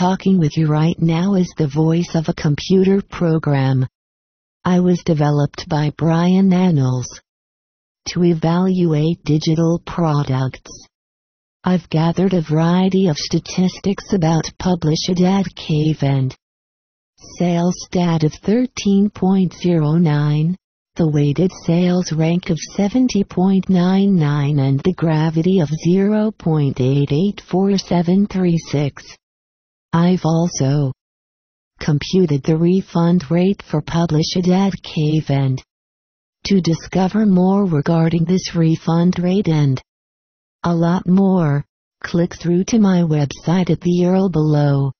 talking with you right now is the voice of a computer program. I was developed by Brian Naennals to evaluate digital products. I've gathered a variety of statistics about Publicidad que vende. Sales stat of 13.09, the weighted sales rank of 70.99 and the gravity of 0.884736. I've also computed the refund rate for Publicidad que vende. To discover more regarding this refund rate and a lot more, click through to my website at the URL below.